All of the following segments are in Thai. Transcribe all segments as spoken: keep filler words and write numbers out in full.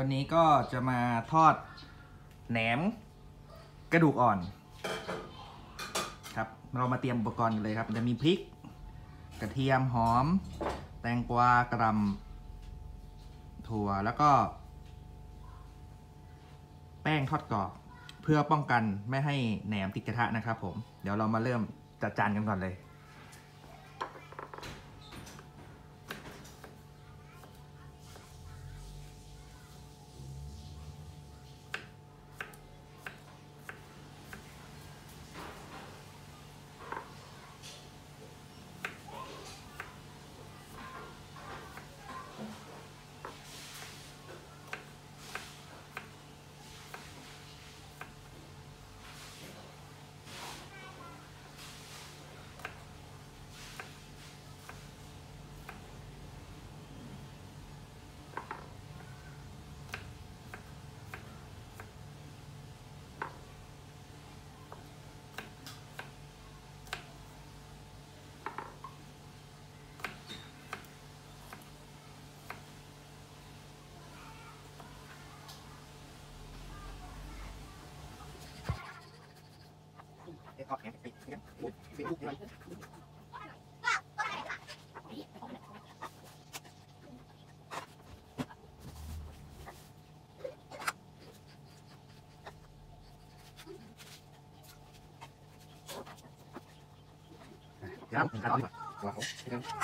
วันนี้ก็จะมาทอดแหนมกระดูกอ่อนครับเรามาเตรียมอุปกรณ์กันเลยครับจะมีพริกกระเทียมหอมแตงกวากระหล่ำถั่วแล้วก็แป้งทอดกรอบเพื่อป้องกันไม่ให้แหนมติดกระทะนะครับผมเดี๋ยวเรามาเริ่มจัดจานกันก่อนเลย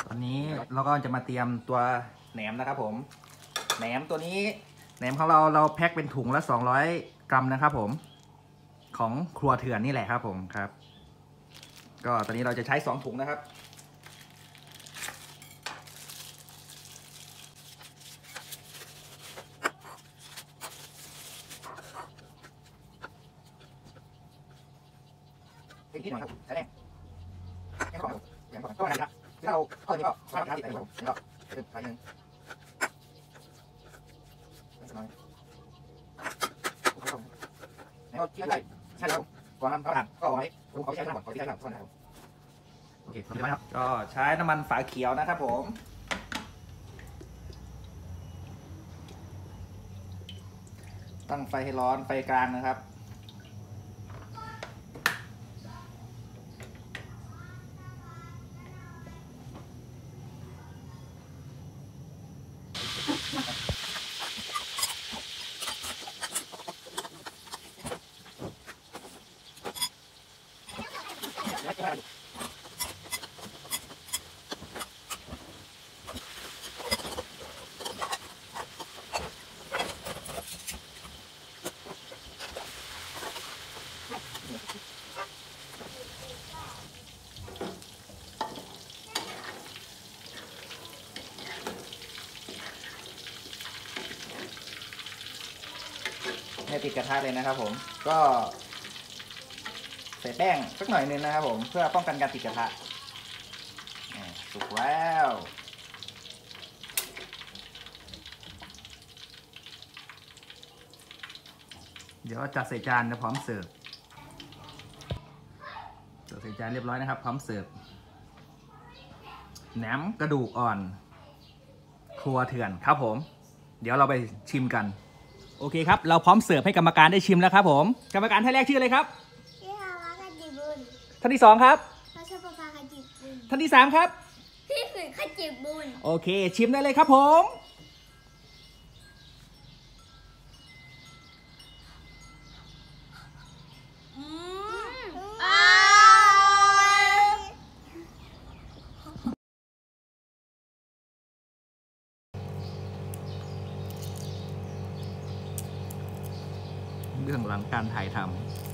ตอนนี้เราก็จะมาเตรียมตัวแหนมนะครับผมแหนมตัวนี้แหนมของเราเราแพ็คเป็นถุงละสองร้อยกรัมนะครับผมของครัวเถื่อนนี่แหละครับผมครับก็ตอนนี้เราจะใช้สองถุงนะครับนิดหน่อยครับแค่นี้แค่ขอแค่ขอก็ได้ครับถ้าเราเท่านี้ก็ถ้าเราทำได้ผมก็ไปหนึ่งแล้วเชื่อใจใช่แล้วก่อนทำก็ทำก็เอาไว้ผมขอใช้น้ำมันขอใช้น้ำมันนะครับโอเคดีไหมครับก็ใช้น้ำมันฝาเขียวนะครับผมตั้งไฟให้ร้อนไฟกลางนะครับติดกระทะเลยนะครับผมก็ใส่แป้งสักหน่อยนึงนะครับผมเพื่อป้องกันการติดกระทะสุกแล้วเดี๋ยวจัดใส่จานแล้วพร้อมเสิร์ฟจัดใส่จานเรียบร้อยนะครับพร้อมเสิร์ฟแหนมกระดูกอ่อนครัวเถื่อนครับผมเดี๋ยวเราไปชิมกันโอเคครับเราพร้อมเสิร์ฟให้กรรมการได้ชิมแล้วครับผมกรรมการท่านแรกชื่ออะไรครับชื่อฮาวาขจิบุญท่านที่สองครับพระชพภาขจิบุญท่านที่สามครับพี่สุขจิบุญโอเคชิมได้เลยครับผมเรื่องหลังการถ่ายทำ